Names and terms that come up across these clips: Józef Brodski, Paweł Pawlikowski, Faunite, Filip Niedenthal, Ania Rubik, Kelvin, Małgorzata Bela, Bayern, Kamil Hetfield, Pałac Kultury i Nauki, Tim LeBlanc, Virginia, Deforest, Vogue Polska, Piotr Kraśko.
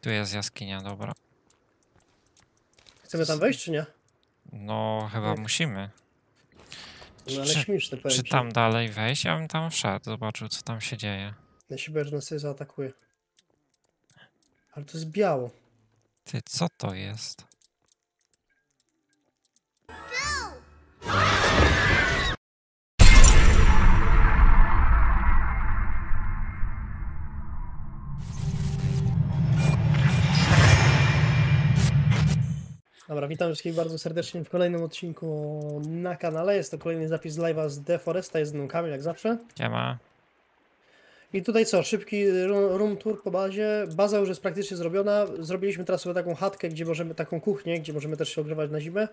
Tu jest jaskinia, dobra. Chcemy tam wejść, czy nie? No, chyba musimy. No, ale śmieszne, czy tam dalej wejść? Ja bym tam wszedł, zobaczył, co tam się dzieje. Na siebie, że nas sobie zaatakuje. Ale to jest biało. Ty, co to jest? Dobra, witam wszystkich bardzo serdecznie w kolejnym odcinku na kanale. Jest to kolejny zapis live'a z Deforesta, jest z mną Kamil jak zawsze. Siema. I tutaj co, szybki room tour po bazie. Baza już jest praktycznie zrobiona. Zrobiliśmy teraz sobie taką chatkę, gdzie możemy, taką kuchnię, gdzie możemy też się ogrzewać na zimę.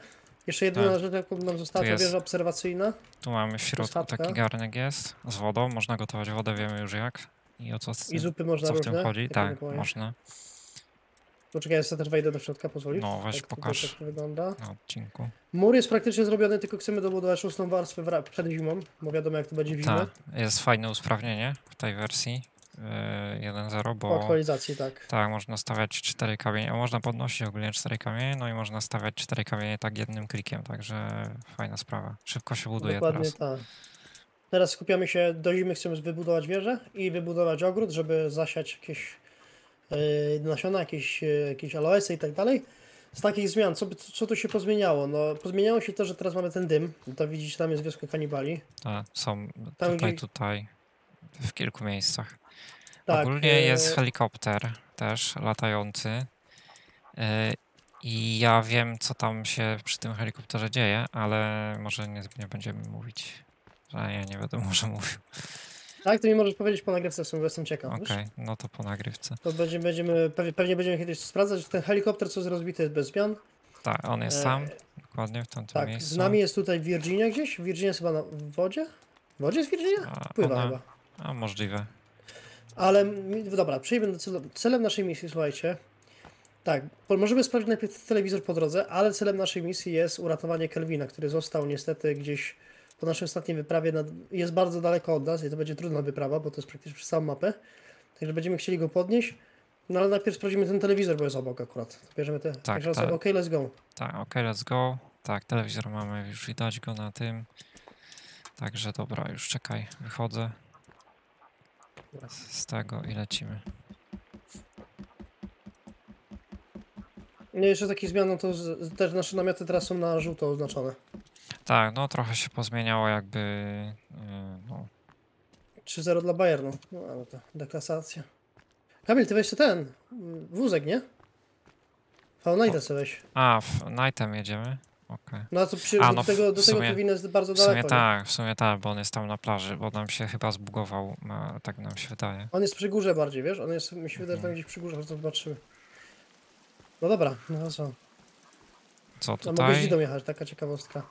Jeszcze jedyna rzecz, jaką nam została, to wieża obserwacyjna. Tu mamy w środku taki garnek jest, z wodą, można gotować wodę, wiemy już jak. I o co z tym, zupy można różne, w tym chodzi? Tak, można. Poczekaj, ja sobie też wejdę do środka, pozwolisz? No, weź tak, pokaż. Tak to wygląda. Na odcinku. Mur jest praktycznie zrobiony, tylko chcemy dobudować 6. warstwę przed zimą, bo wiadomo jak to będzie w zimę. Tak, jest fajne usprawnienie w tej wersji 1.0, bo... Po aktualizacji, tak. Tak, można stawiać 4 kamienie, można podnosić ogólnie 4 kamienie, no i można stawiać 4 kamienie tak jednym klikiem, także fajna sprawa. Szybko się buduje. Dokładnie teraz. Tak. Teraz skupiamy się, do zimy chcemy wybudować wieżę i wybudować ogród, żeby zasiać jakieś... nasiona, jakieś aloesy i tak dalej. Z takich zmian, co tu się pozmieniało? No, pozmieniało się to, że teraz mamy ten dym. To widzicie, tam jest wioska kanibali. Tak, są tam, tutaj, w kilku miejscach. Tak, ogólnie jest helikopter też latający. I ja wiem, co tam się przy tym helikopterze dzieje, ale może nie będziemy mówić. Że ja nie będę może mówił. Tak, to mi możesz powiedzieć po nagrywce, w sumie jestem ciekaw. Okej, no to po nagrywce. To pewnie będziemy kiedyś to sprawdzać. Ten helikopter, co jest rozbity, jest bez zmian. Tak, on jest sam, dokładnie w tamtym miejscu. Z nami jest tutaj Virginia gdzieś. Virginia jest chyba na wodzie? W wodzie jest Virginia? Pływa chyba. A możliwe. Ale dobra, przyjdziemy do celu. Celem naszej misji, słuchajcie. Tak, możemy sprawdzić najpierw telewizor po drodze, ale celem naszej misji jest uratowanie Kelvina, który został niestety gdzieś... Po naszej ostatniej wyprawie jest bardzo daleko od nas i to będzie trudna wyprawa, bo to jest praktycznie przez całą mapę. Także będziemy chcieli go podnieść. No ale najpierw sprawdzimy ten telewizor, bo jest obok akurat. Bierzemy te. Tak, OK, let's go. Tak, OK, let's go. Tak, telewizor mamy, już widać go na tym. Także dobra, już czekaj, wychodzę z tego i lecimy. Nie, jeszcze takich zmian, no to też nasze namioty teraz są na żółto oznaczone. Tak, no trochę się pozmieniało jakby, no. 3-0 dla Bayernu, no ale to deklasacja. Kamil, ty weź sobie ten wózek, nie? Founite'a sobie weź. A, Founite'em jedziemy? Okej. No a co do tego powinno jest bardzo daleko. W sumie tak, bo on jest tam na plaży, bo nam się chyba zbugował, tak nam się wydaje. On jest przy górze bardziej, wiesz? On jest, mi się wydaje, że tam gdzieś przy górze, to zobaczymy. No dobra, no co? Co tutaj? No mogę z Zidą jechać, taka ciekawostka.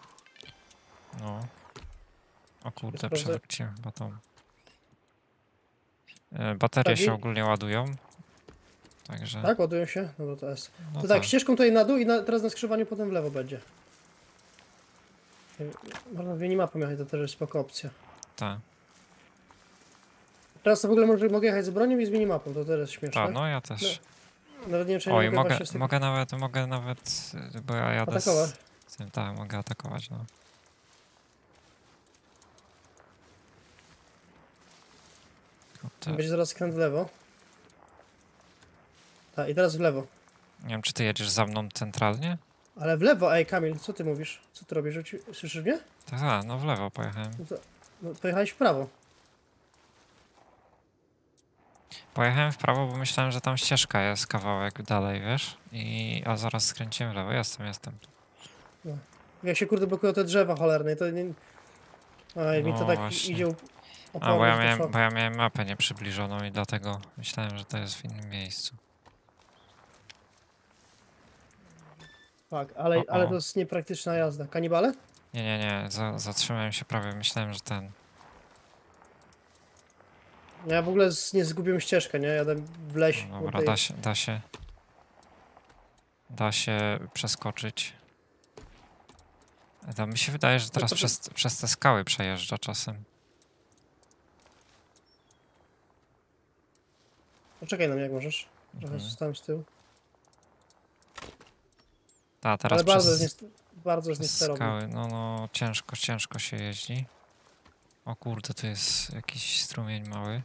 No. O kurde, przewróciłem chyba tą. Baterie się ogólnie ładują. Także... Tak, ładują się? No bo to jest. No to tak, ścieżką tutaj na dół i teraz na skrzyżowaniu potem w lewo będzie. Można w minimapę jechać, to też jest spoko opcja. Tak. Teraz to w ogóle mogę jechać z bronią i z minimapą, to też jest śmieszne. Tak, no ja też. No, nawet nie wiem, czy ja mogę nawet, bo ja jadę z tym, tak, mogę atakować, no. Będzie zaraz skręt w lewo. Tak, i teraz w lewo. Nie wiem, czy ty jedziesz za mną centralnie? Ale w lewo, ej Kamil, co ty mówisz? Co ty robisz? Słyszysz mnie? Tak, no w lewo pojechałem. No, pojechałeś w prawo. Pojechałem w prawo, bo myślałem, że tam ścieżka jest kawałek dalej, wiesz? A zaraz skręciłem w lewo. Jestem. No. Jak się kurde blokują te drzewa cholerne, to nie... Oj, no mi to tak właśnie. Idzie... Bo ja miałem mapę nieprzybliżoną i dlatego myślałem, że to jest w innym miejscu. Tak, ale to jest niepraktyczna jazda. Kanibale? Nie. Zatrzymałem się prawie. Myślałem, że ten... Ja w ogóle nie zgubiłem ścieżkę, nie? Jadę w lesie. No dobra, da się przeskoczyć. To mi się wydaje, że teraz przez te skały przejeżdża czasem. Poczekaj na mnie, jak możesz. Trochę zostałem z tyłu. Ta, teraz ale bardzo zniesterowy. No, ciężko się jeździ. O kurde, tu jest jakiś strumień mały.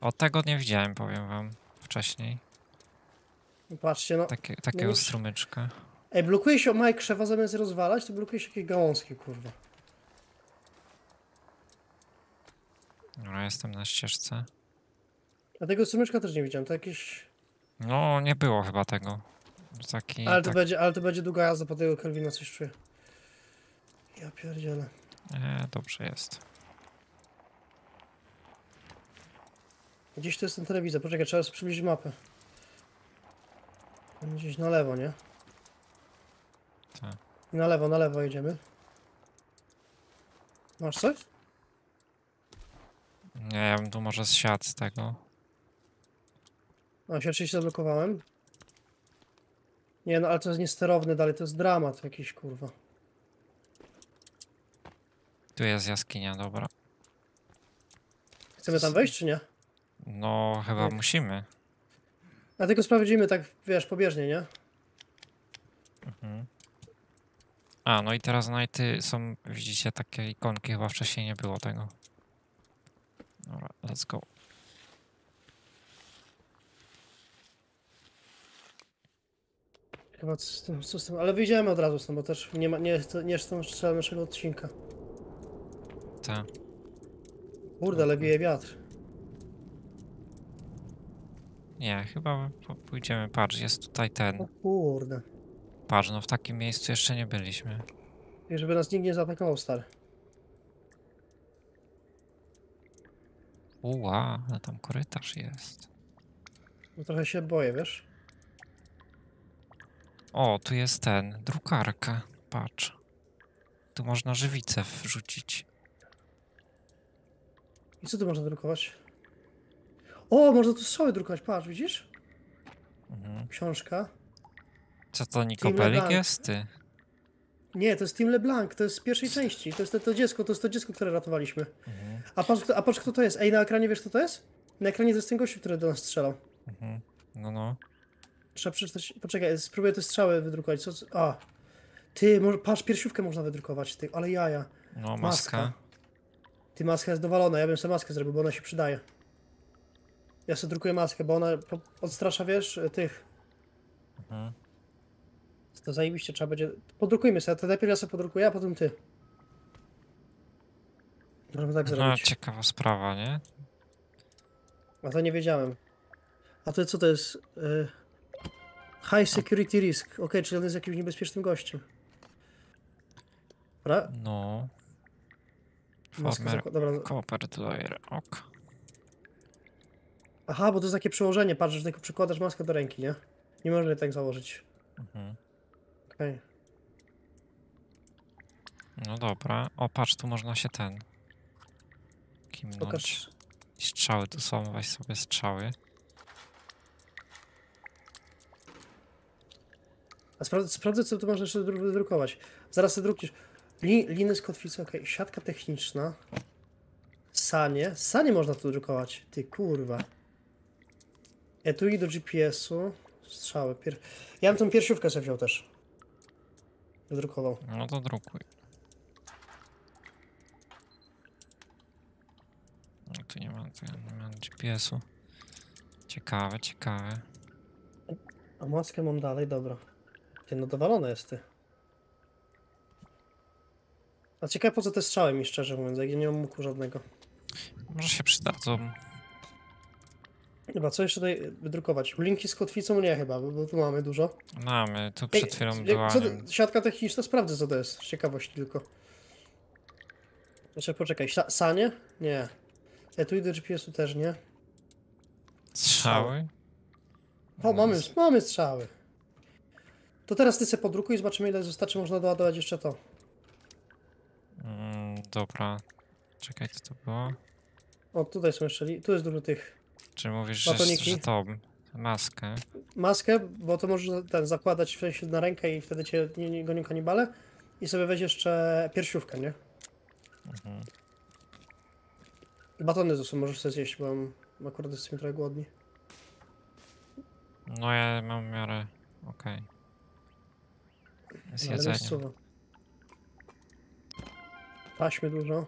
O, tego nie widziałem, powiem wam, wcześniej. Patrzcie, no. Takiego no strumyczka. Ej, blokuje się małe krzewa, zamiast rozwalać, to blokuje się jakieś gałązki, kurwa. No, jestem na ścieżce. A tego strumyczka też nie widziałem, to jakieś... No, nie było chyba tego. Taki, ale, to tak... ale to będzie długa jazda po tego Kelvina, coś czuję. Ja pierdzielę. Dobrze jest. Gdzieś to jest ten telewizor, poczekaj, trzeba przybliżyć mapę. Gdzieś na lewo, nie? Tak. Na lewo jedziemy. Masz coś? Nie, ja bym tu może zsiadł z tego. No, się oczywiście zablokowałem. Nie, no ale to jest niesterowne dalej, to jest dramat jakiś, kurwa. Tu jest jaskinia, dobra. Chcemy tam wejść, czy nie? No, chyba tak. Musimy. A tylko sprawdzimy tak, wiesz, pobieżnie, nie? Mhm. A, no i teraz najty są, widzicie, takie ikonki, chyba wcześniej nie było tego. Dobra, let's go. Chyba co z tym, ale wyjdziemy od razu stąd, bo też nie jest tam strzela naszego odcinka. Tak. Kurde, ale bije wiatr. Nie, chyba pójdziemy, patrz, jest tutaj ten. O kurde. Patrz, no w takim miejscu jeszcze nie byliśmy. I żeby nas nikt nie zaatakował, stary. Uła, ale tam korytarz jest. No trochę się boję, wiesz? O, tu jest ten, drukarka, patrz. Tu można żywicę wrzucić. I co tu można drukować? O, można tu strzały drukować, patrz, widzisz? Mhm. Książka. Co to, Nikobelik jest, ty? Nie, to jest Tim LeBlanc, to jest z pierwszej części. To jest to dziecko, które ratowaliśmy. Mhm. A patrz, kto to jest? Ej, na ekranie wiesz, kto to jest? Na ekranie to jest ten gościu, który do nas strzelał. Mhm. No. Trzeba przeczytać, poczekaj, spróbuję te strzały wydrukować. A, ty, może, patrz, piersiówkę można wydrukować, ty, ale jaja. No, maska. Ty, maska jest dowalona, ja bym sobie maskę zrobił, bo ona się przydaje. Ja sobie drukuję maskę, bo ona odstrasza, wiesz, tych. Mhm. To zajebiście, trzeba będzie... Podrukujmy sobie, to najpierw ja sobie podrukuję, a potem ty. Możemy tak zrobić. No, ciekawa sprawa, nie? A to nie wiedziałem. A to co to jest? High security risk. Okej, czyli on jest jakimś niebezpiecznym gościem. Dobra? No. Former copper layer, ok. Aha, bo to jest takie przełożenie, patrz, że tylko przykładasz maskę do ręki, nie? Nie można jej tak założyć. Mhm. Okej. No dobra. O, patrz, tu można się ten... Kimnąć. Pokaż. Strzały tu są, weź sobie strzały. A sprawdzę, co tu można jeszcze wydrukować. Zaraz sobie drukisz. Liny z kotwicy, okej. Siatka techniczna. Sanie. Sanie można tu drukować. Ty kurwa. Etui do GPS-u. Strzały. Ja bym tą piersiówkę sobie wziął też. Wydrukował. No to drukuj. No tu nie ma GPS-u. Ciekawe. A maskę mam dalej, dobra. Ty, no dowalone jest, ty. A ciekawe, po co te strzały mi, szczerze mówiąc, jak nie mam łuku żadnego. Może się przydadzą. Chyba, co jeszcze tutaj wydrukować? Linki z kotwicą? Nie chyba, bo tu mamy dużo. Mamy, tu przed chwilą była... Siatka techniczna, sprawdzę co to jest, z ciekawości tylko. Jeszcze poczekaj, sanie? Nie. Tu idę GPS-u też, nie. Strzały? O, mamy strzały. To teraz ty se podrukuj i zobaczymy, ile zostaczy, można doładować jeszcze to. Dobra. Czekaj, co to było? O, tutaj są jeszcze... Tu jest dużo tych... Czy mówisz, że to maskę? Maskę, bo to możesz ten, zakładać na rękę i wtedy cię gonią kanibale. I sobie weź jeszcze piersiówkę, nie? Mhm. Batony ze sobą możesz sobie zjeść, bo akurat jesteśmy trochę głodni. No ja mam w miarę... okej. Okay. Z jedzeniem. Taśmy dużo.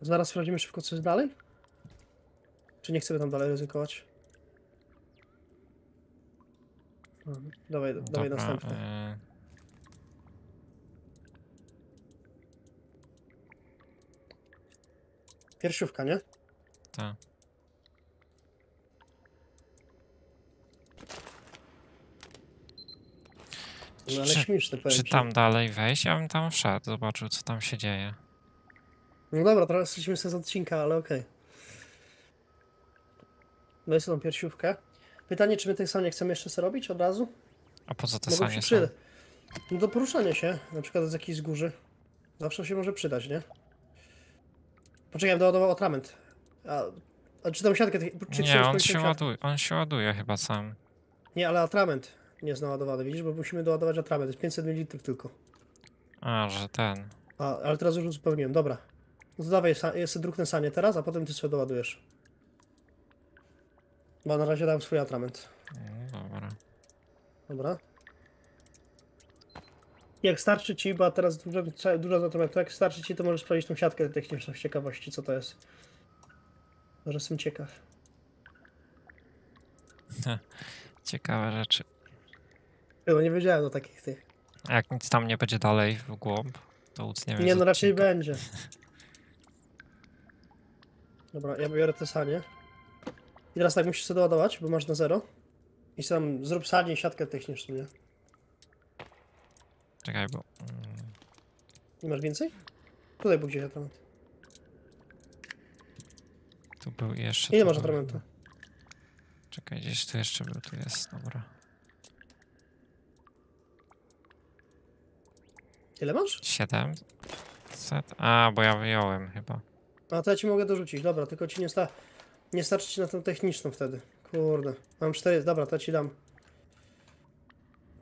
Zaraz sprawdzimy szybko, co jest dalej? Czy nie chcemy tam dalej ryzykować? Dawaj, dobra, dawaj następny. Piersiówka, nie? Tak. No, ale śmieszne, czy tam dalej wejść? Ja bym tam wszedł, zobaczył, co tam się dzieje. No dobra, teraz jesteśmy z odcinka, ale okej. Okay. No jest tą piersiówkę. Pytanie, czy my tej sanie chcemy jeszcze sobie robić od razu? A po co te sanie są? No do poruszania się, na przykład z jakiejś góry. Zawsze się może przydać, nie? Poczekaj, doładował atrament. A czy tą siatkę... Czy nie, on się ładuje chyba sam. Nie, ale atrament nie jest naładowany, widzisz? Bo musimy doładować atrament, jest 500 ml tylko. A, że ten... ale teraz już uzupełniłem, dobra. No to dawaj, jest druk na sanie teraz, a potem ty sobie doładujesz. Bo na razie dam swój atrament. Dobra. Dobra. Jak starczy ci, bo teraz dużo atramentu, jak starczy ci, to możesz sprawdzić tą siatkę techniczną z ciekawości, co to jest. Może jestem ciekaw. Ciekawe rzeczy. No nie wiedziałem o takich tych. A jak nic tam nie będzie dalej w głąb, to nic nie wiem. Nie, no raczej będzie. Dobra, ja biorę te sanie. I teraz tak musisz sobie doładować, bo masz na 0. I sam zrób sanie i siatkę techniczną, nie? Czekaj, bo... Nie masz więcej? Tutaj był gdzieś atrament. Tu był jeszcze... Ile masz atramentu? Czekaj, gdzieś tu jeszcze był, tu jest, dobra. Ile masz? 700. A, bo ja wyjąłem chyba. A to ja ci mogę dorzucić, dobra, tylko ci nie starczy ci na tą techniczną wtedy. Kurde, mam 4, dobra, to ja ci dam.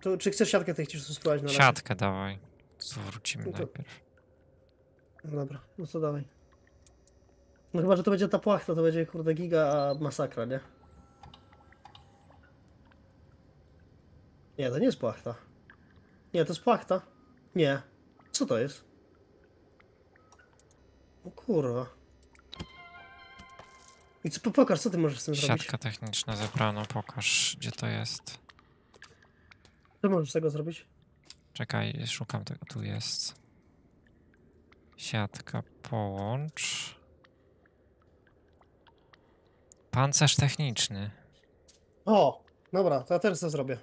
To, czy chcesz siatkę techniczną spróbować na razie? Siatkę dawaj, zwrócimy no to... najpierw. Dobra, no to dawaj. No chyba, że to będzie ta płachta, to będzie kurde giga, a masakra, nie? Nie, to nie jest płachta. Nie, to jest płachta. Nie, co to jest? O kurwa. I co, pokaż, co ty możesz z tym zrobić? Siatka techniczna zebrano, pokaż, gdzie to jest. Co możesz z tego zrobić? Czekaj, szukam tego, tu jest. Siatka, połącz. Pancerz techniczny. O, dobra, to ja też to zrobię.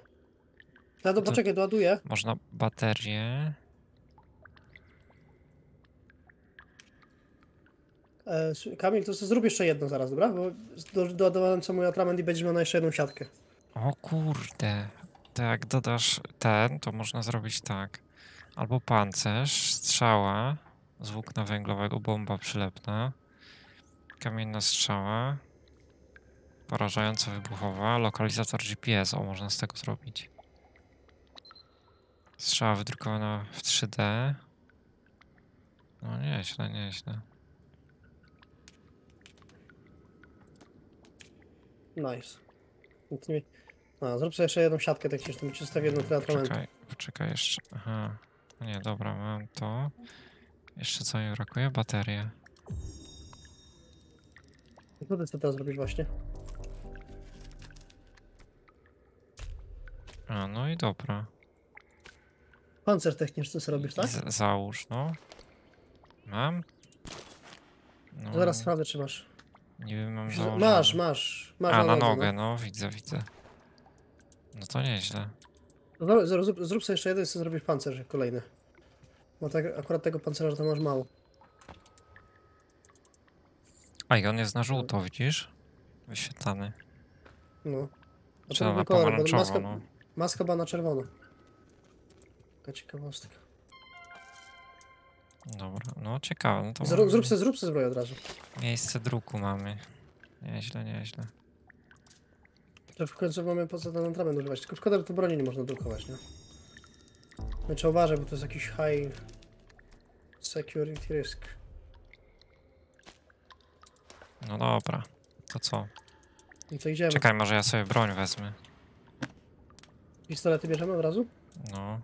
Ja to poczekaj, doładuję. Można baterię. Kamil, to zrób jeszcze jedno zaraz, dobra? Bo dodałem co mój atrament i będziesz miał na jeszcze jedną siatkę. O kurde. To jak dodasz ten, to można zrobić tak. Albo pancerz, strzała z włókna węglowego, bomba przylepna, kamienna strzała, porażająca wybuchowa, lokalizator GPS. O, można z tego zrobić. Strzała wydrukowana w 3D. No nieźle, nieźle. Nice. No, zrób sobie jeszcze jedną siatkę, tak jeszcze czysta w jedną atramentu. Poczekaj jeszcze. Aha. Nie, dobra, mam to. Jeszcze co mi brakuje? Baterię. Co ty chcesz teraz zrobić właśnie? A, no i dobra. Pancerz techniczny co robisz, tak? Załóż, no. Mam. No. Zaraz sprawdzę, czy masz. Niby mam założone. Masz. A, na nogę, no widzę, widzę. No to nieźle. No, zrób sobie jeszcze jeden, chcę zrobić pancerz kolejny. Bo tak, akurat tego pancerza to masz mało. A i on jest na żółto, widzisz? Wyświetlany. No. A czy na pomarańczowo, no. Maska była na czerwono. Taka ciekawostka. Dobra, no ciekawe. No to zrób se zbroję od razu. Miejsce druku mamy. Nieźle, nieźle. To w końcu mamy poza ten atrament używać. Tylko szkoda, że to broni nie można drukować, nie? No trzeba uważać, bo to jest jakiś high security risk. No dobra, to co? I co, idziemy? Czekaj, może ja sobie broń wezmę. Pistolety bierzemy od razu? No.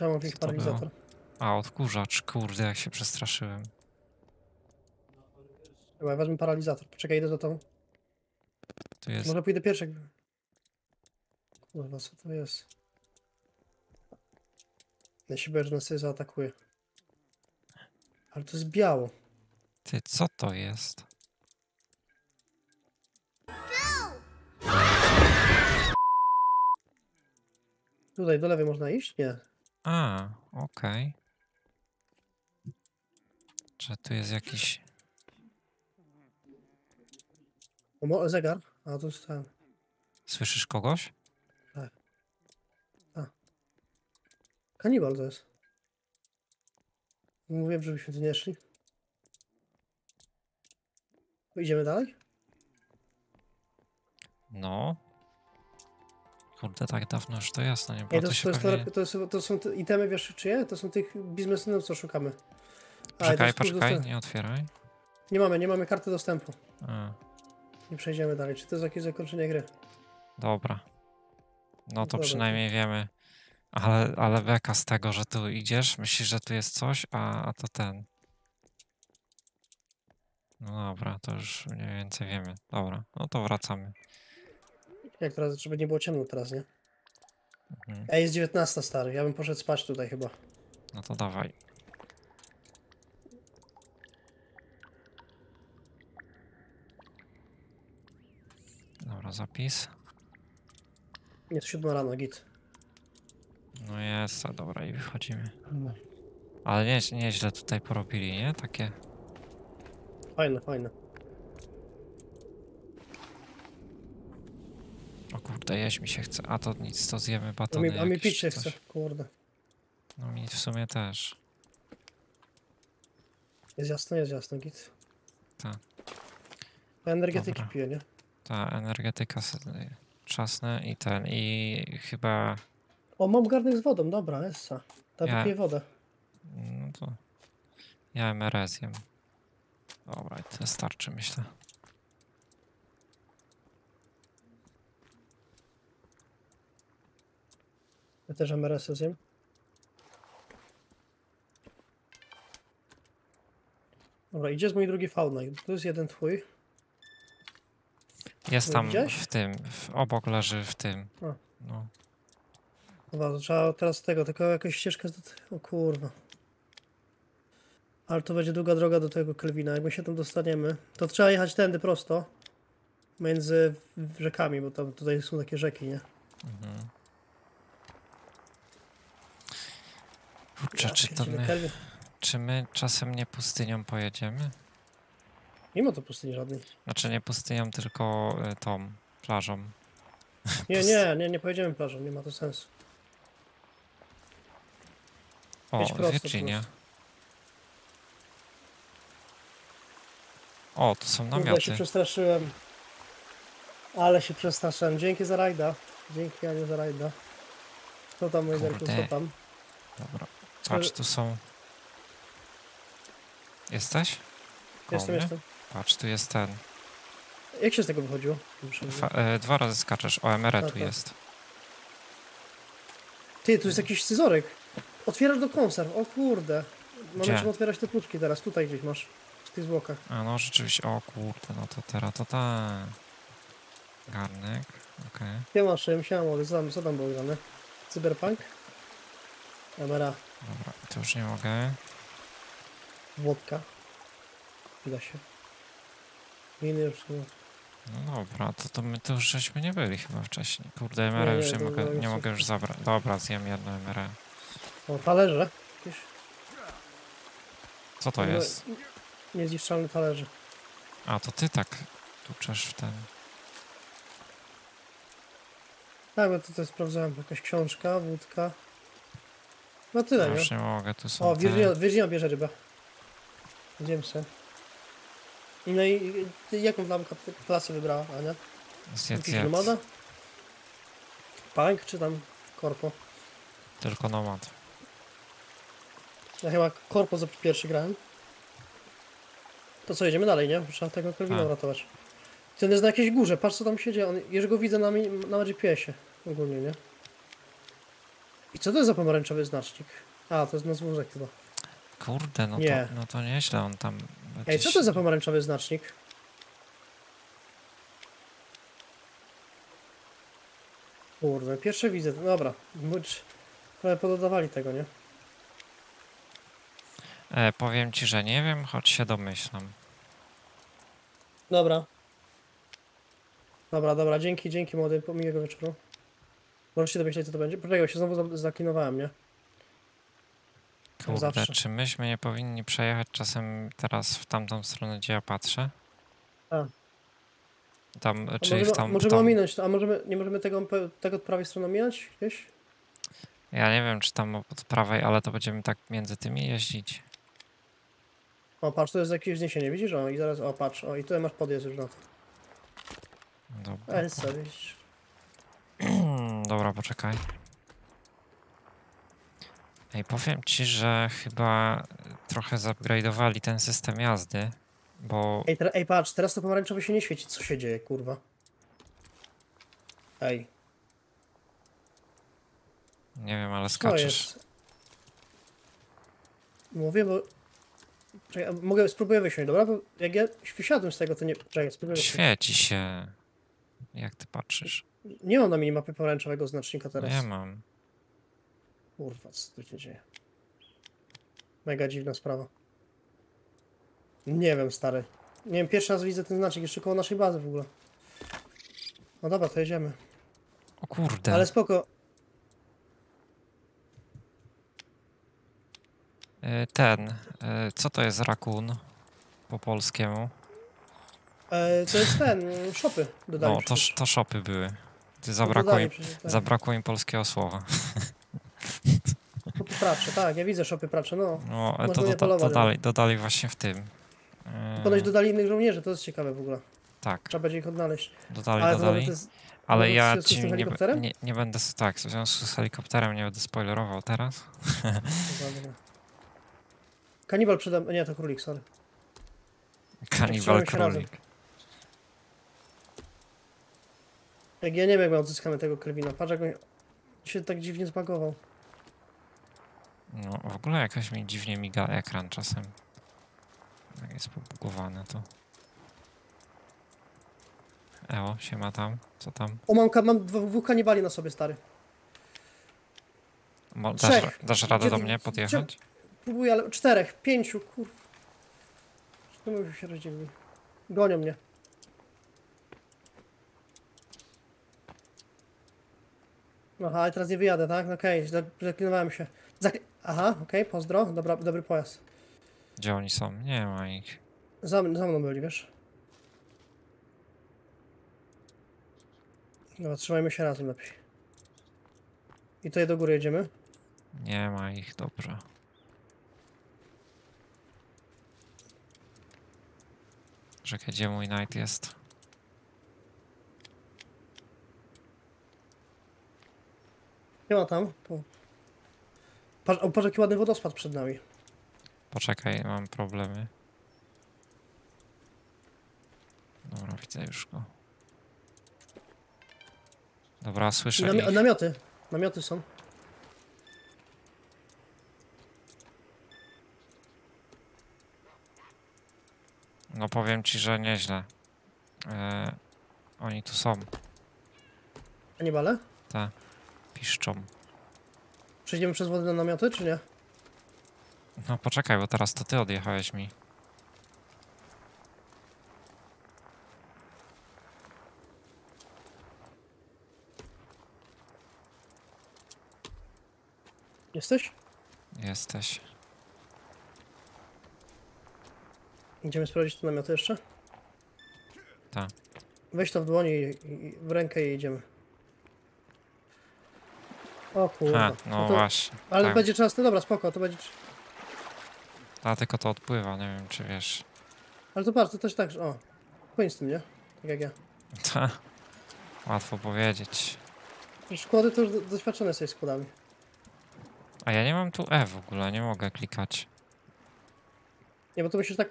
Ja mam jakiś paralizator. A, odkurzacz, kurde, jak się przestraszyłem. Dobra, ja wezmę paralizator. Poczekaj, idę do domu. Tu jest... Może pójdę pierwszy. Kurwa, co to jest? Ja się boję, że nas sobie zaatakuje. Ale to jest biało. Ty, co to jest? Tutaj do lewej można iść? Nie. A, okej. Okay. Czy tu jest jakiś... O, zegar? A, tu jest ten. Słyszysz kogoś? Tak. A. Kanibal to jest. Mówiłem, żebyśmy tu nie szli. Idziemy dalej? No. Kurde, tak dawno już to jasno, nie było. To są te itemy, wiesz czyje? To są tych biznesmenów, co szukamy. Poczekaj, poczekaj, nie otwieraj. Nie mamy karty dostępu. A. Nie przejdziemy dalej. Czy to jest jakieś zakończenie gry? Dobra. No to dobra, przynajmniej wiemy. Ale beka z tego, że tu idziesz, myślisz, że tu jest coś, a to ten. No dobra, to już mniej więcej wiemy. Dobra, no to wracamy. Jak teraz, żeby nie było ciemno teraz, nie? Mhm. Ej, jest 19, stary, ja bym poszedł spać tutaj chyba. No to dawaj. Dobra, zapis. Jest 7 rano, git. No jest, dobra, i wychodzimy. Ale nieźle tutaj porobili, nie? Takie... Fajne, fajne. O kurde, jeść mi się chce, a to nic, to zjemy batony. A mi pić się chce, kurde. No mi w sumie też. Jest jasno, git. Tak. Ta energetyki piję, nie? Ta energetyka czasne i ten, i chyba... O, mam garnek z wodą, dobra, essa. Tam ja... piję wodę. No to... Ja MRS jem. Dobra, to starczy, myślę. Ja też MRS zjem. Dobra, idzie z mój drugi fauna. Tu jest jeden twój. Jest tam w tym, obok leży w tym. A. No. Dobra, to trzeba teraz tego, tylko jakaś ścieżka... O kurwa. Ale to będzie długa droga do tego Kelvina. Jak my się tam dostaniemy, to trzeba jechać tędy prosto. Między rzekami, bo tam tutaj są takie rzeki, nie? Mhm. Kurczę, czy my czasem nie pustynią pojedziemy? Nie ma to pustyni żadnej. Znaczy nie pustynią, tylko tą, plażą. Nie pojedziemy plażą, nie ma to sensu. O, Virginia. O, to są namioty. Ale się przestraszyłem. Dzięki za rajda. Dzięki, Aniu, za rajda. Co tam, mój zerku, co tam? Dobra. Patrz, tu są... Jesteś? Jestem. Patrz, tu jest ten... Jak się z tego wychodziło? Dwa razy skaczesz. O, emerytu tak. Jest. Ty, tu jest jakiś scyzoryk. Otwierasz do konserw. O kurde. Mamy otwierać te kluczki teraz. Tutaj gdzieś masz. W tych zwłokach. A no, rzeczywiście. O kurde, no to teraz to ta... Garnek. Okej. Okay. Nie masz, co tam było grane? Cyberpunk? Dobra, to już nie mogę. Włodka. Uda się. Miny już nie. No dobra, to my to już żeśmy nie byli chyba wcześniej. Kurde, emerę już nie mogę już zabrać. Dobra, zjem jedną emerę. O, talerze. Wiesz? Co to jest? Niezniszczalne talerze. A, to ty tak tuczesz w ten... Tak, bo tutaj sprawdzałem. Jakaś książka, wódka. No tyle, nie? Nie mogę, tu są. O, Virginia bierze rybę. Idziemy sobie. No i jaką tam klasę wybrała, Ania? Jakiś nomada? Punk czy tam korpo? Tylko nomad. Ja chyba korpo za pierwszy grałem. To co, jedziemy dalej, nie? Trzeba tego Kelvina uratować. I on jest na jakiejś górze, patrz co tam się dzieje, on, już go widzę na GPS-ie ogólnie, nie? I co to jest za pomarańczowy znacznik? A, to jest na zwózek chyba. Kurde, no nie. To, no to nieźle, on tam... Gdzieś... Ej, co to jest za pomarańczowy znacznik? Kurde, pierwsze widzę, dobra, trochę pododawali tego, nie? Powiem ci, że nie wiem, choć się domyślam. Dobra. Dobra, dobra, dzięki młody, miłego wieczoru. Możesz się domyśleć, co to będzie? Poczekaj, się znowu zaklinowałem, nie? Kurde, zawsze. Czy myśmy nie powinni przejechać czasem teraz w tamtą stronę, gdzie ja patrzę? A. Tam, a czyli możemy, możemy ominąć, a możemy, nie możemy tego od prawej strony ominąć gdzieś? Ja nie wiem, czy tam od prawej, ale to będziemy tak między tymi jeździć. O, patrz, to jest jakieś wzniesienie, widzisz? O, i zaraz, o, patrz, o, i tutaj masz podjazd już na to. Dobra. Ale sobie. Dobra, poczekaj. Ej, powiem ci, że chyba trochę zupgrade'owali ten system jazdy, bo... Ej, patrz, teraz to pomarańczowe się nie świeci, co się dzieje, kurwa? Ej. Nie wiem, ale skaczesz. Mówię, bo... Czekaj, mogę, spróbuję wysiąść, dobra? Bo jak ja wysiadłem z tego, to nie... Czekaj, spróbuję wysiąść. Świeci się. Jak ty patrzysz? Nie mam na minimapie pomarańczowego znacznika teraz. Nie mam. Kurwa, co tu się dzieje? Mega dziwna sprawa. Nie wiem, stary. Nie wiem, pierwszy raz widzę ten znacznik, jeszcze koło naszej bazy w ogóle. No dobra, to jedziemy. O kurde. Ale spoko. Ten, co to jest rakun po polskiemu? To jest ten, szopy dodali. No, to szopy były. Zabrakło im polskiego słowa. Szopy pracze, tak, ja widzę szopy pracze, no. No, dodali właśnie w tym. Ponoć dodali innych żołnierzy, to jest ciekawe w ogóle. Tak. Trzeba będzie ich odnaleźć. Dodali. Ale ja ci nie będę, tak, w związku z helikopterem nie będę spoilerował teraz. Kanibal przede mną. Nie, to królik, sorry. Kanibal królik. Jak ja nie wiem, jak my odzyskamy tego Kelvina. Patrz, jak on się tak dziwnie zbagował. No, w ogóle jakoś mi dziwnie miga ekran czasem. Jak jest pobugowane to. Eo, siema tam. Co tam? O, mam dwóch kanibali na sobie, stary. Dasz radę do mnie podjechać? Próbuję, ale czterech, pięciu, kurwa. Czemu się rozdzielili? Gonią mnie. Aha, i teraz nie wyjadę, tak? Okej, zaklinowałem się. Aha, okej, pozdro. Dobra, dobry pojazd. Gdzie oni są? Nie ma ich. Za mną byli, wiesz? Dobra, trzymajmy się razem lepiej. I tutaj do góry jedziemy. Nie ma ich, dobrze. Czekaj, gdzie mój Knight jest? Nie ma tam. Patrz, jaki ładny wodospad przed nami. Poczekaj, mam problemy. Dobra, widzę już go. Dobra, słyszę ich. Namioty. Namioty są. No powiem ci, że nieźle. Oni tu są. Kanibale? Tak. Piszczą. Przejdziemy przez wodę na namioty, czy nie? No poczekaj, bo teraz to ty odjechałeś mi. Jesteś? Jesteś. Idziemy sprawdzić te namioty jeszcze? Tak. Weź to w dłoni i w rękę i idziemy. O kurwa. Ha, no to, właśnie. Ale tak. Będzie czas, no dobra, spoko, to będzie... A tylko to odpływa, nie wiem czy wiesz. Ale to patrz, to też tak, o. Płyń z tym, nie? Tak jak ja. Tak. Łatwo powiedzieć. Składy to już doświadczone jesteś składami. A ja nie mam tu E w ogóle, nie mogę klikać. Nie, bo to myślisz tak...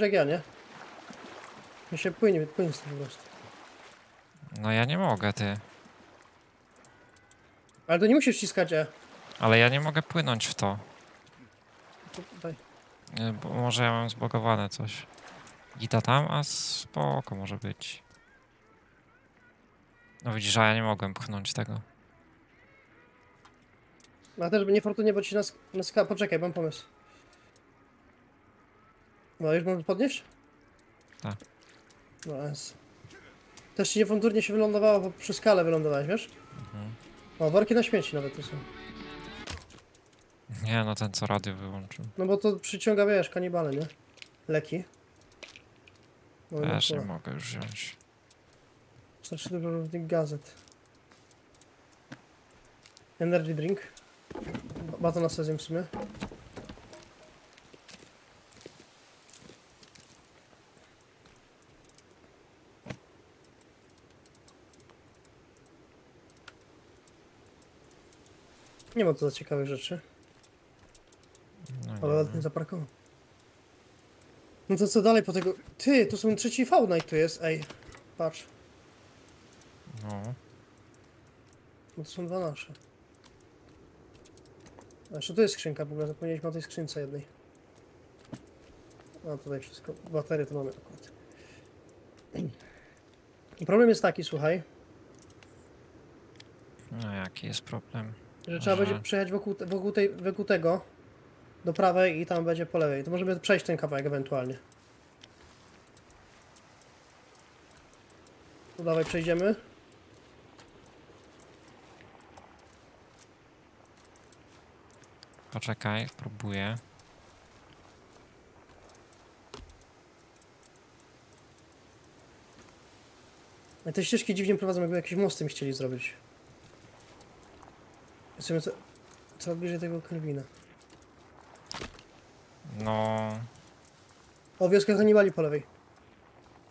jak ja, nie? To się płynie po prostu. No ja nie mogę, ty. Ale to nie musisz wciskać, E. Ale ja nie mogę płynąć w to. Daj. Bo może ja mam zblokowane coś. Gita tam, a spoko może być. No widzisz, a ja nie mogłem pchnąć tego. A też by niefortunnie, bo ci na poczekaj, mam pomysł. No już mam podnieść? Tak. No jest. Też ci niefortunnie się wylądowało, bo przy skale wylądowałeś, wiesz? Mhm. O, worki na śmieci nawet tu są. Nie, no ten co radio wyłączył. No bo to przyciąga, wiesz, kanibale, nie? Leki. No, też nie mogę już wziąć. Znaczy tylko gazet. Energy drink. Baton na sezję w sumie. Nie ma to za ciekawych rzeczy. No, ale nie zaparkował. No to co dalej po tego... Ty, tu są trzeci Faunite tu jest, ej. Patrz. No. No to są dwa nasze. A jeszcze tu jest skrzynka, w ogóle zapomnieliśmy o tej skrzynce jednej. A tutaj wszystko, baterie to mamy akurat. Problem jest taki, słuchaj. No jaki jest problem? Że trzeba będzie przejechać wokół tego do prawej i tam będzie po lewej. To możemy przejść ten kawałek ewentualnie. To dawaj przejdziemy. Poczekaj, próbuję. A te ścieżki dziwnie prowadzą, jakby jakieś mosty mi chcieli zrobić. Jesteśmy co bliżej tego Kelvina. No. O, wioska Hannibali po lewej.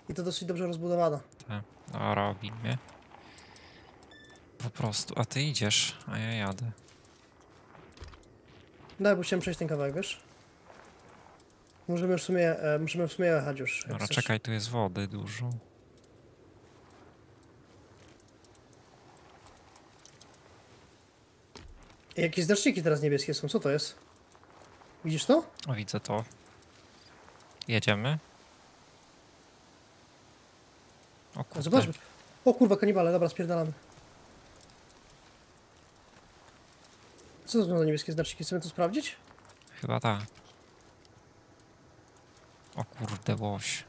I to dosyć dobrze rozbudowana. Tak, no robimy. Po prostu, a ty idziesz, a ja jadę. Daj, bo chciałem przejść ten kawałek, wiesz? Możemy w sumie, jechać już. No czekaj, tu jest wody dużo. Jakieś znaczniki teraz niebieskie są, co to jest? Widzisz to? O, widzę to. Jedziemy. O kurwa. Zobaczmy. O kurwa, kanibale, dobra, spierdalamy. Co to są za niebieskie znaczniki? Chcemy to sprawdzić? Chyba tak. O kurde, boś.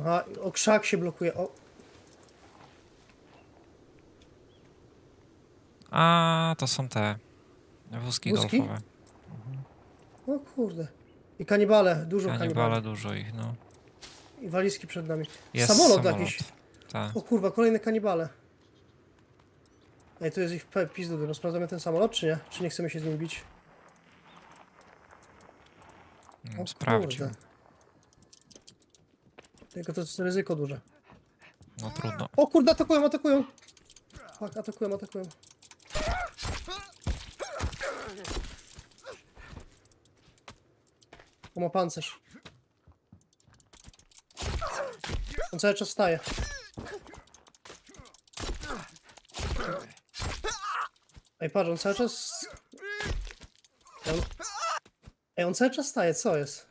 Aha, o krzak się blokuje, o... A, to są te wózki golfowe. Mhm. O kurde. I kanibale, dużo kanibali. Kanibale, dużo ich, no. I walizki przed nami. Jest samolot jakiś. Ta. O kurwa, kolejne kanibale. Ej, to jest ich pizdu. No sprawdzamy ten samolot, czy nie? Czy nie chcemy się z nim bić? O, sprawdźmy. Tylko to jest ryzyko duże. No trudno. O kurde, atakują, atakują. Tak, atakują, atakują. O, ma pancerz. On cały czas staje. Ej, patrz, on cały czas... Ej, on cały czas staje, co jest?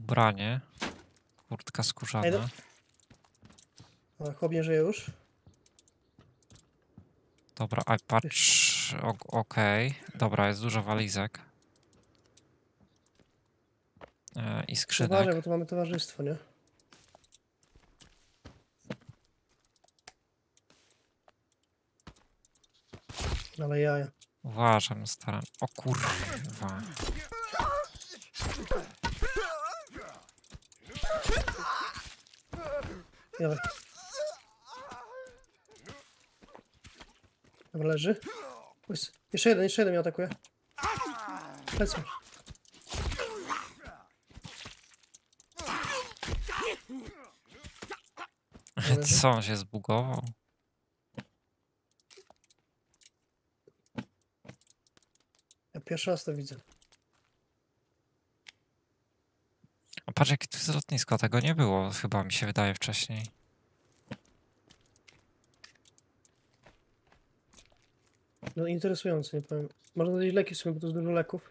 Ubranie. Kurtka skórzana. Ej, no, chłopie żyje już. Dobra, a patrz, okej. Dobra, jest dużo walizek. I skrzynek. Uważaj, bo tu mamy towarzystwo, nie? Ale jaja. Uważam, staram. O kurwa. Jaja. Dobra, leży. Jeszcze jeden mnie atakuje. Lecę. Co, on się zbugował? Ja Pierwszy raz to widzę. O, patrz, jakie tu jest lotnisko. Tego nie było, chyba mi się wydaje wcześniej. No interesujące, nie powiem. Można dać leki w sumie, bo to jest dużo leków.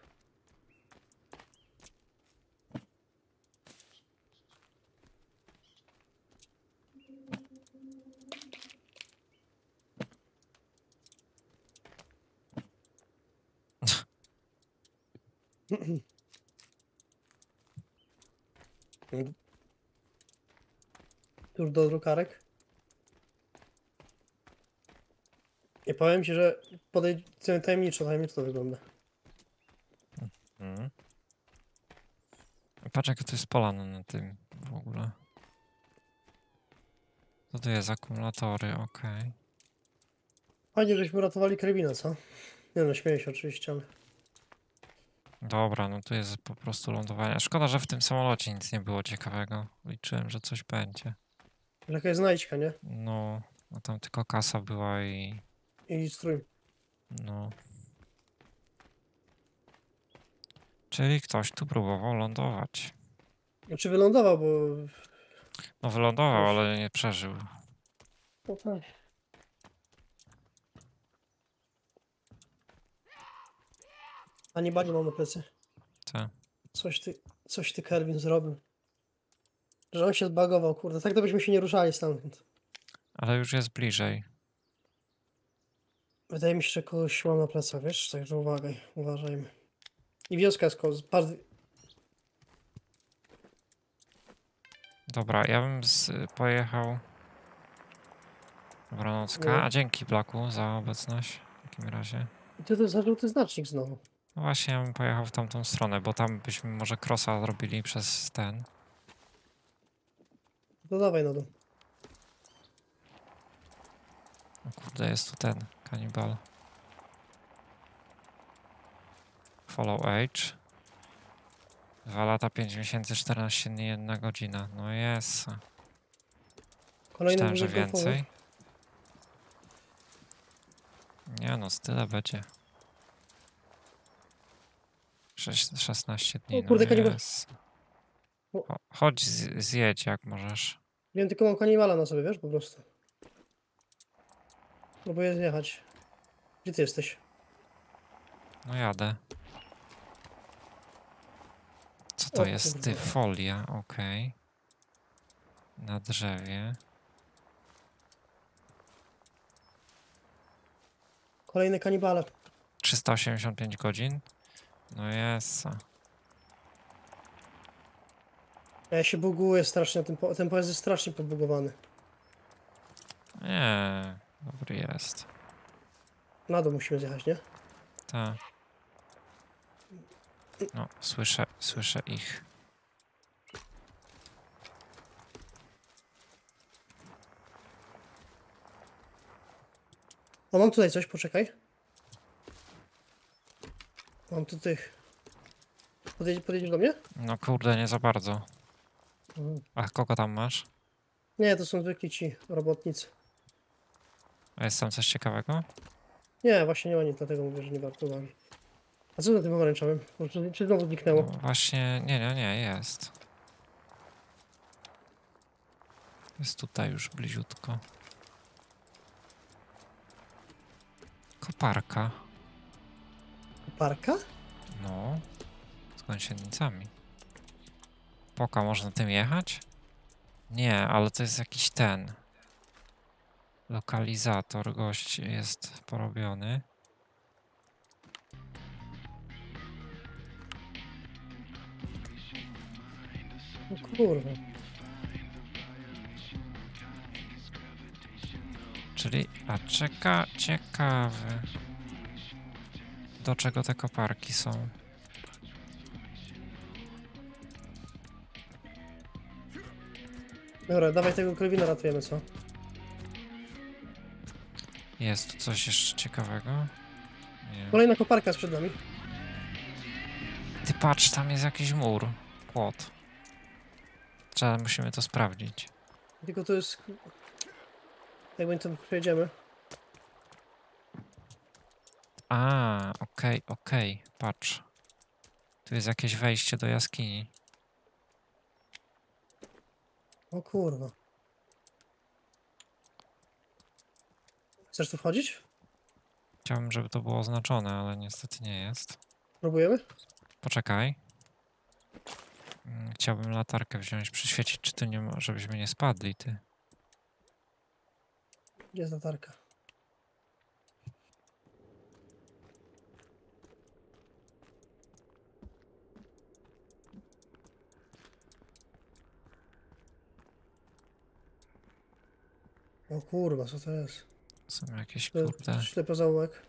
Tuż do drukarek. Nie powiem ci, że tajemniczo to wygląda. Mhm. Patrz, jak to jest polane na tym w ogóle. Co to jest? Akumulatory, okej. Okay. Fajnie, żeśmy ratowali Kelvina, co? Nie no, śmieję się oczywiście, ale... Dobra, no tu jest po prostu lądowanie. Szkoda, że w tym samolocie nic nie było ciekawego. Liczyłem, że coś będzie. Jakaś znajdźka, nie? No, a tam tylko kasa była i... I strój. No. Czyli ktoś tu próbował lądować. Znaczy wylądował, bo... No wylądował, ale nie przeżył. No tak. A nie bardziej mam na plecy. Tak. Coś ty Kelvin zrobił. Że on się zbagował, kurde. Tak to byśmy się nie ruszali stamtąd. Ale już jest bliżej. Wydaje mi się, że kogoś mam na plecach, wiesz? Także uwagaj, uważajmy. I wioska jest koło... Dobra, ja bym pojechał... Wronocka. No. A dzięki, Blaku, za obecność. W takim razie. I ty zaczął ten znacznik znowu. No właśnie, ja bym pojechał w tamtą stronę, bo tam byśmy może krosa zrobili przez ten. No dawaj na dół. O kurde, jest tu ten kanibal. Follow age. 2 lata, 5 miesięcy, 14 dni, 1 godzina. No jest. Myślałem, że więcej. Nie no, tyle będzie. 16 dni, o, kurde, no kanibal. Chodź, zjedź jak możesz. Wiem, tylko mam kanibala na sobie, wiesz, po prostu. Próbuję zjechać. Gdzie ty jesteś? No jadę. Co to jest? Kurde. Ty, folia, okej. Okay. Na drzewie. Kolejny kanibale. 385 godzin. No jest. Ja się buguję strasznie, ten pojazd jest strasznie pobugowany. Nie, dobry jest. Na dół musimy zjechać, nie? Tak. No, słyszę ich. O, mam tutaj coś, poczekaj. Mam tu tych... Podjedziesz do mnie? No kurde, nie za bardzo. A kogo tam masz? Nie, to są zwykli ci robotnicy. A jest tam coś ciekawego? Nie, właśnie nie ma nic, dlatego mówię, że nie warto uwagi. A co na tym pomarańczowym? Czy znowu zniknęło? No właśnie, nie, jest. Jest tutaj już bliziutko. Koparka. Koparka? No, z gąsienicami. Poka, można tym jechać? Nie, ale to jest jakiś ten. Lokalizator, gość jest porobiony. O kurwa. Czyli, a ciekawy. Do czego te koparki są? Dobra, dawaj tego Kelvina ratujemy, co? Jest tu coś jeszcze ciekawego? Nie. Kolejna koparka przed nami. Ty patrz, tam jest jakiś mur. Płot. Trzeba, musimy to sprawdzić. Tylko to jest... Jak my tam przejedziemy? A, okej, okej, patrz. Tu jest jakieś wejście do jaskini. O kurwa. Chcesz tu wchodzić? Chciałbym, żeby to było oznaczone, ale niestety nie jest. Próbujemy? Poczekaj. Chciałbym latarkę wziąć, przyświecić, czy tu nie ma, żebyśmy nie spadli, ty. Gdzie jest latarka? O kurwa, co to jest? Są jakieś kurde... Ślepy zaułek.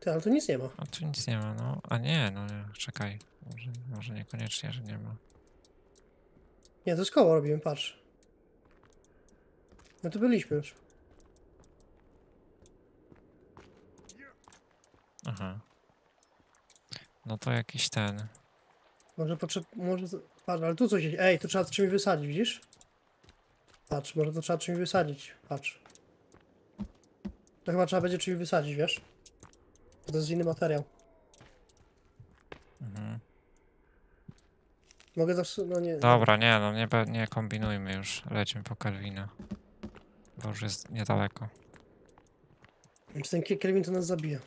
Ty, ale tu nic nie ma. A tu nic nie ma, no. A nie, no nie, czekaj. Może niekoniecznie, że nie ma. Nie, to z koło robimy, patrz. No tu byliśmy już. Aha. No to jakiś ten... Może potrzebujemy... Może... Patrz, ale tu coś jest. Ej, tu trzeba czymś wysadzić, widzisz? Patrz, może to trzeba czymś wysadzić, patrz. To chyba trzeba będzie czymś wysadzić, wiesz? To jest inny materiał. Mhm. Mogę zawsze, no nie... Dobra, nie, no nie kombinujmy już. Lecimy po Kelvina. Bo już jest niedaleko. Więc ten Kelvin to nas zabija.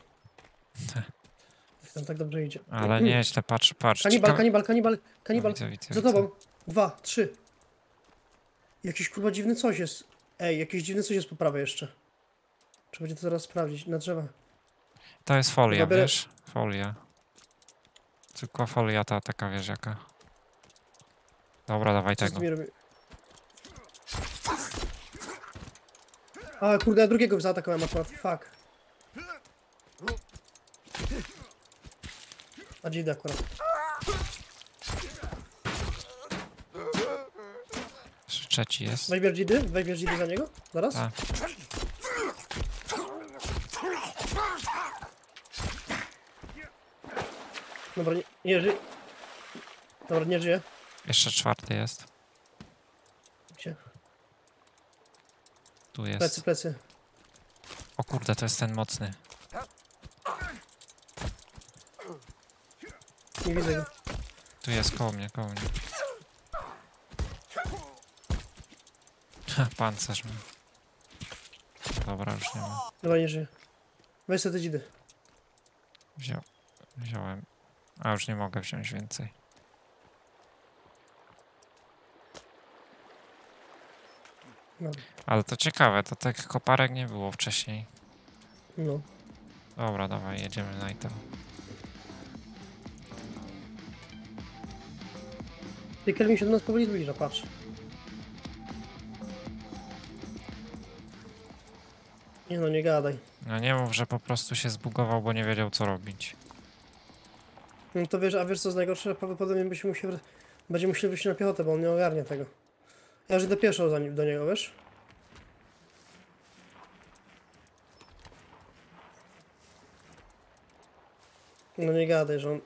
Tam tak dobrze idzie. Ale nieźle, patrz, patrz. Kanibal, kanibal, kanibal, kanibal. No, widzę, za tobą. 2, 3. Jakiś kurwa dziwny coś jest. Ej, jakiś dziwny coś jest po prawej jeszcze. Trzeba będzie to zaraz sprawdzić, na drzewa. To jest folia, chyba wiesz? Folia. Tylko folia ta taka, wiesz jaka. Dobra, dawaj co tego. A kurde, ja drugiego zaatakowałem akurat, fuck. A gdzie idę akurat? Trzeci jest. Weźmiesz dzidy za niego? Zaraz? Tak. Dobra, nie żyje. Dobra, nie żyje. Jeszcze czwarty jest. Gdzie? Tu jest. Plecy, plecy. O kurde, to jest ten mocny. Nie widzę go. Tu jest, koło mnie, koło mnie. Ha, pancerz mi. Dobra, już nie ma. Dobra, nie żyje. Weź sobie te dzidy. Wziąłem. A już nie mogę wziąć więcej. No. Ale to ciekawe, to tak koparek nie było wcześniej. No. Dobra, dawaj, jedziemy na to. Ty, Kelvin się do nas powoli zbliża, patrz. Nie no, nie gadaj. No nie mów, że po prostu się zbugował, bo nie wiedział co robić. No to wiesz, a wiesz co jest najgorsze? Prawdopodobnie będzie musiał wyjść na piechotę, bo on nie ogarnia tego. Ja już idę pieszo do niego, wiesz? No nie gadaj, że on...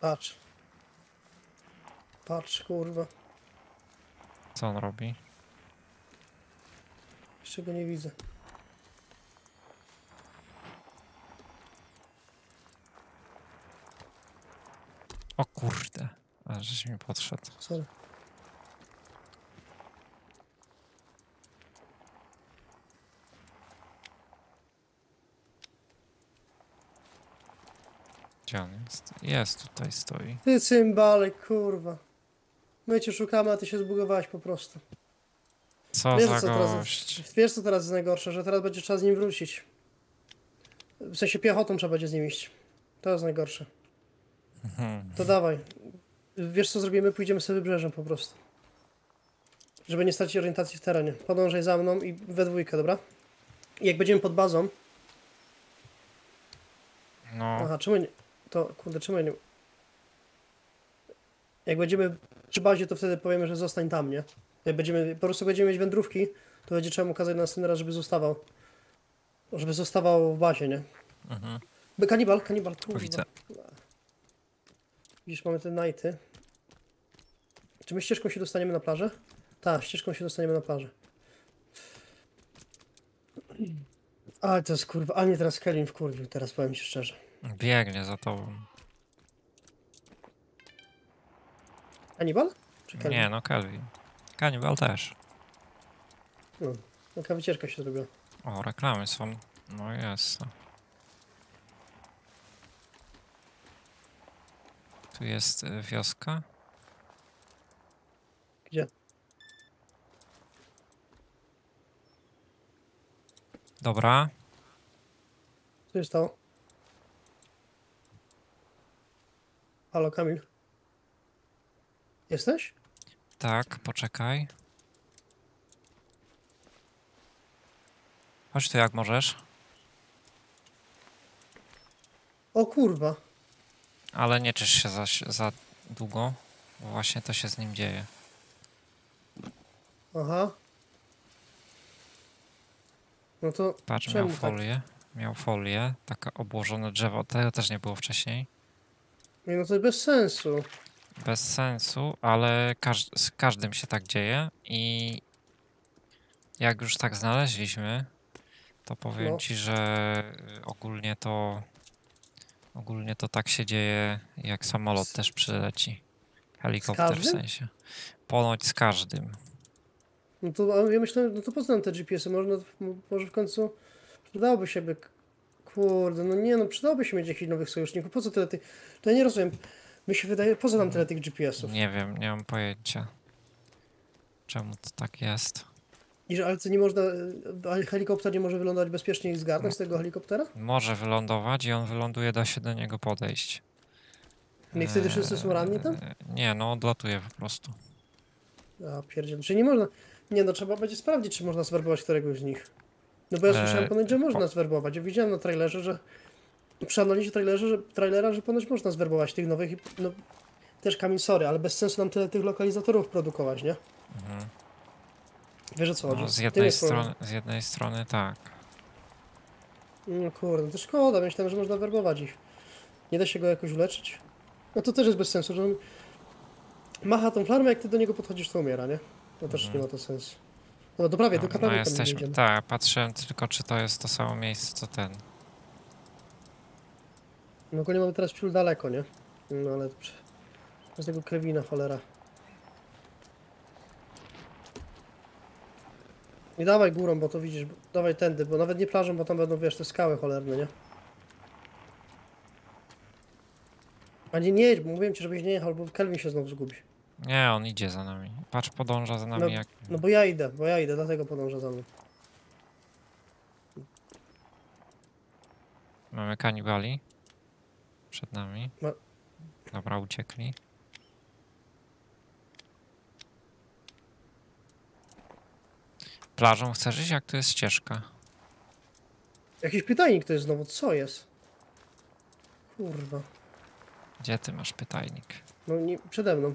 Patrz. Patrz, kurwa. Co on robi? Jeszcze go nie widzę. O kurde, a żeś mi podszedł. Sorry. Gdzie on jest? Jest, tutaj stoi. Ty cymbalek, kurwa. My cię szukamy, a ty się zbugowałeś po prostu. Co wiesz, za gość. Wiesz co teraz jest najgorsze, że teraz będzie trzeba z nim wrócić. W sensie piechotą trzeba będzie z nim iść. To jest najgorsze. To dawaj. Wiesz co zrobimy? Pójdziemy sobie wybrzeżem po prostu. Żeby nie stracić orientacji w terenie. Podążaj za mną i we dwójkę, dobra? I jak będziemy pod bazą... No... Aha, czemu nie... To, kurde, czemu nie... Jak będziemy przy bazie, to wtedy powiemy, że zostań tam, nie? Jak będziemy, po prostu będziemy mieć wędrówki, to będzie trzeba mu kazać następny raz, żeby zostawał. Żeby zostawał w bazie, nie? Mhm. Kanibal, kanibal, kurwa. Widzę. Widzisz, mamy te najty. Czy my ścieżką się dostaniemy na plażę? Ta, ścieżką się dostaniemy na parze. Ale to jest kurwa, a mnie teraz Kelvin wkurwił, teraz powiem ci szczerze. Biegnie za tobą. Kanibal? Czy Kelvin? Nie, no Kelvin. Kanibal też. No, taka wycieczka się zrobiła. O, reklamy są. No jest. Tu jest wioska. Gdzie? Dobra. Co jest to? Halo, Kamil. Jesteś? Tak, poczekaj. Chodź tu jak możesz. O kurwa. Ale nie czysz się za długo, bo właśnie to się z nim dzieje. Aha. No to patrz, miał folię, tak? Miał folię, taka obłożone drzewo, tego też nie było wcześniej. No to bez sensu. Bez sensu, ale z każdym się tak dzieje i jak już tak znaleźliśmy, to powiem no. Ci, że ogólnie to tak się dzieje, jak samolot też przyleci. Helikopter w sensie. Ponoć z każdym. No to ja myślę, no to poznam te GPS-y, może w końcu przydałoby się by... Kurde, no nie no, przydałoby się mieć jakichś nowych sojuszników, po co tyle tych... To ja nie rozumiem, mi się wydaje, po co nam tyle tych GPS-ów? Nie wiem, nie mam pojęcia, czemu to tak jest. I że, ale co, nie można, helikopter nie może wylądować bezpiecznie i zgarnąć z tego helikoptera? Może wylądować i on wyląduje, da się do niego podejść. No i wtedy wszyscy są ranni tam? Nie, no odlatuje po prostu. A pierdziel, czy nie można... Nie no, trzeba będzie sprawdzić, czy można zwerbować któregoś z nich. No bo ja słyszałem ponoć, że można zwerbować. Ja widziałem na trailerze, że... Przy analizie trailera, że ponoć można zwerbować tych nowych i... No, też Kamil, sorry, ale bez sensu nam tyle tych lokalizatorów produkować, nie? Mhm. Wiesz o co chodzi? No, z jednej strony tak. No kurde, to szkoda, myślałem, że można werbować ich. Nie da się go jakoś uleczyć? No to też jest bez sensu, że on... Macha tą flarmę, jak ty do niego podchodzisz, to umiera, nie? No też nie ma to sensu. No to prawie, no, tylko tam jesteśmy. Tak, patrzyłem tylko, czy to jest to samo miejsce, co ten. No ogólnie mamy teraz ciul daleko, nie? No ale... Z tego Kelvina, cholera. I dawaj górą, bo to widzisz, dawaj tędy, bo nawet nie plażą, bo tam będą, wiesz, te skały cholerne, nie? A nie jedź, bo mówiłem ci, żebyś nie jechał, bo Kelvin się znowu zgubi. Nie, on idzie za nami. Patrz, podąża za nami no, jak... No bo ja idę, dlatego podąża za mną. Mamy kanibali. Przed nami. Dobra, uciekli. Plażą chcesz iść? Jak tu jest ścieżka? Jakiś pytajnik to jest znowu, co jest? Kurwa. Gdzie ty masz pytajnik? No nie, przede mną.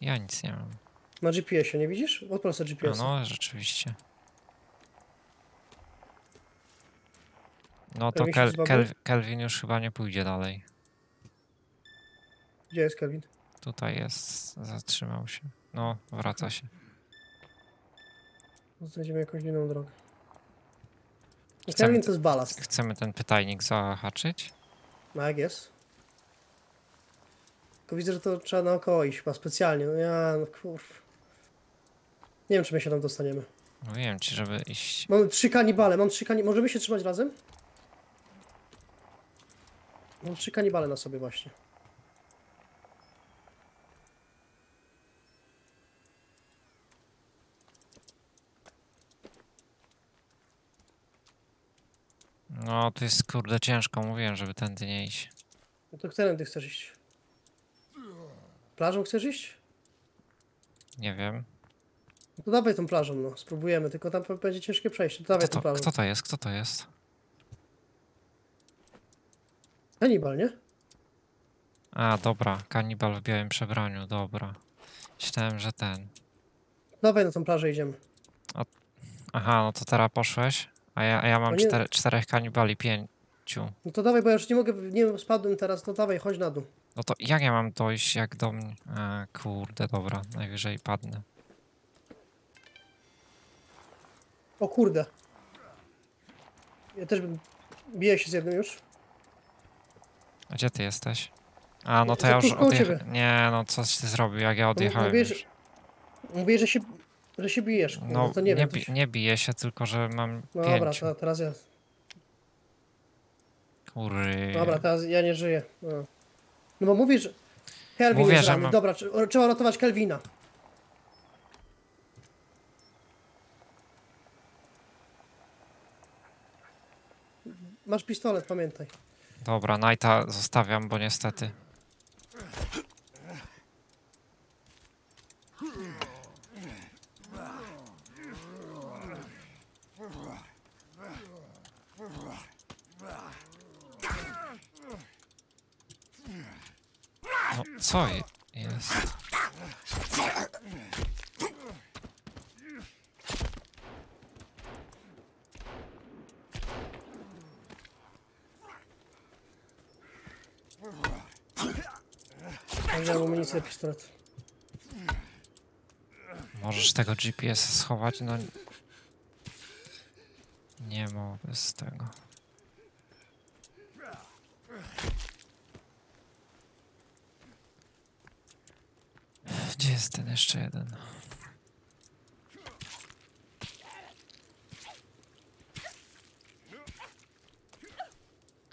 Ja nic nie mam. Na GPS-ie, nie widzisz? Odpal sobie GPS-a. No, rzeczywiście. No to Kelvin już chyba nie pójdzie dalej. Gdzie jest Kelvin? Tutaj jest, zatrzymał się. No, wraca się. Znajdziemy jakąś inną drogę. Kelvin to jest balast. Chcemy ten pytajnik zahaczyć? No jak jest? Tylko widzę, że to trzeba naokoło iść chyba specjalnie. No ja, no kurw. Nie wiem, czy my się tam dostaniemy. Mówiłem ci, żeby iść. Mamy 3 kanibale, Możemy się trzymać razem? Mam 3 kanibale na sobie właśnie. No, to jest kurde ciężko. Mówiłem, żeby tędy nie iść. No to którym ty chcesz iść? Plażą chcesz iść? Nie wiem. No to dawaj tą plażą, no. Spróbujemy, tylko tam będzie ciężkie przejście. To dawaj tą plażą. Kto to jest? Kto to jest? Kanibal, nie? A, dobra. Kanibal w białym przebraniu, dobra. Myślałem, że ten. Dawaj na tą plażę idziemy. O... Aha, no to teraz poszłeś? A ja mam 4, 4 kanibali, 5. No to dawaj, bo ja już nie mogę, nie spadłem teraz, no dawaj, chodź na dół. No to jak ja mam dojść jak do mnie? A, kurde, dobra, najwyżej padnę. O kurde. Ja też bym... Biję się z jednym już. A gdzie ty jesteś? A, no to ja już odjechałem. Nie, no coś ty zrobił, jak ja odjechałem. Mówię, że się bijesz. No to nie wiem. Nie biję się, tylko że mam pięć. Dobra, to teraz ja... Kury... Dobra, teraz ja nie żyję. No, no bo mówisz... Kelvin jest ranny. Mam... Dobra, trzeba ratować Kelvina. Masz pistolet, pamiętaj. Dobra, Knighta zostawiam, bo niestety. No, co jest? Pistolet. Możesz tego GPS schować, no nie ma bez tego. Gdzie jest ten jeszcze jeden?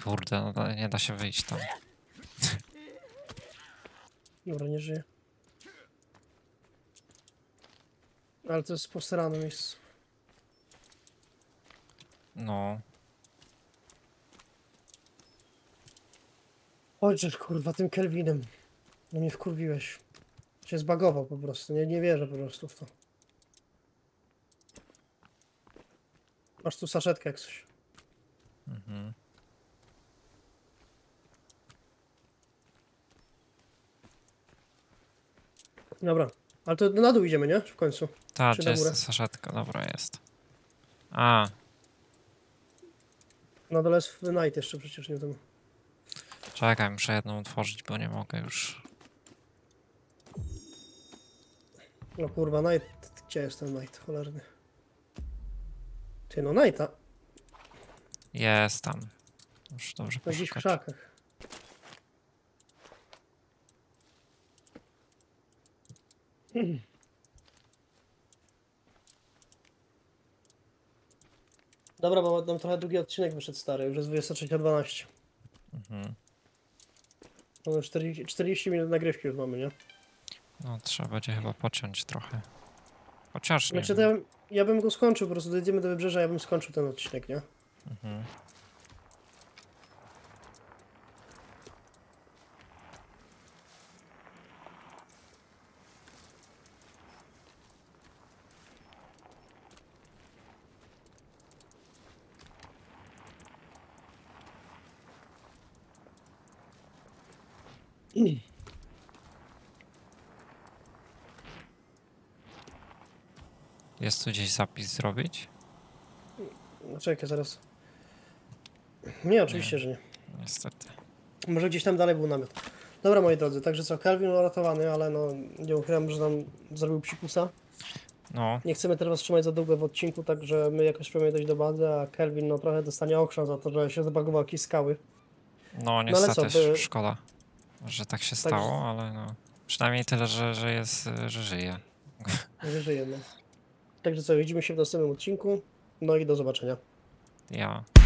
Kurde, no nie da się wyjść tam. Dobra, nie żyje. Ale to jest posrane miejsce. No. Ojcze, kurwa, tym Kelvinem. No mnie wkurwiłeś. Się zbagował po prostu. Nie wierzę po prostu w to. Masz tu saszetkę jak coś. Mhm. Dobra, ale to na dół idziemy, nie? W końcu. Tak, gdzie jest saszetka, dobra jest. A. Na dole jest Knight jeszcze przecież, nie wiem. Czekaj, muszę jedną otworzyć, bo nie mogę już. No kurwa, Knight, gdzie jest ten Knight cholerny? Ty no Knighta. Jest tam. Już dobrze poszukać. Gdzieś w krzakach. Dobra, bo nam trochę długi odcinek wyszedł stary, już jest 23:12. Mhm. Mamy 40 minut nagrywki już mamy, nie? No trzeba będzie chyba pociąć trochę. Chociaż nie. Znaczy, ja bym go skończył, po prostu dojdziemy do wybrzeża, ja bym skończył ten odcinek, nie? Mhm. Jest tu gdzieś zapis zrobić? Czekaj, zaraz. Nie, oczywiście, nie, że nie. Niestety. Może gdzieś tam dalej był namiot. Dobra, moi drodzy, także co, Kelvin uratowany, ale no nie ukrywam, że nam zrobił psikusa. No. Nie chcemy teraz trzymać za długo w odcinku, także my jakoś próbujemy dojść do bazy, a Kelvin no trochę dostanie okrzan za to, że się zabagował jakieś skały. No niestety, no, ale co, szkoda. Że tak się stało, ale no... Przynajmniej tyle, że jest... że żyje. Że żyjemy. Także co, widzimy się w następnym odcinku. No i do zobaczenia. Ja.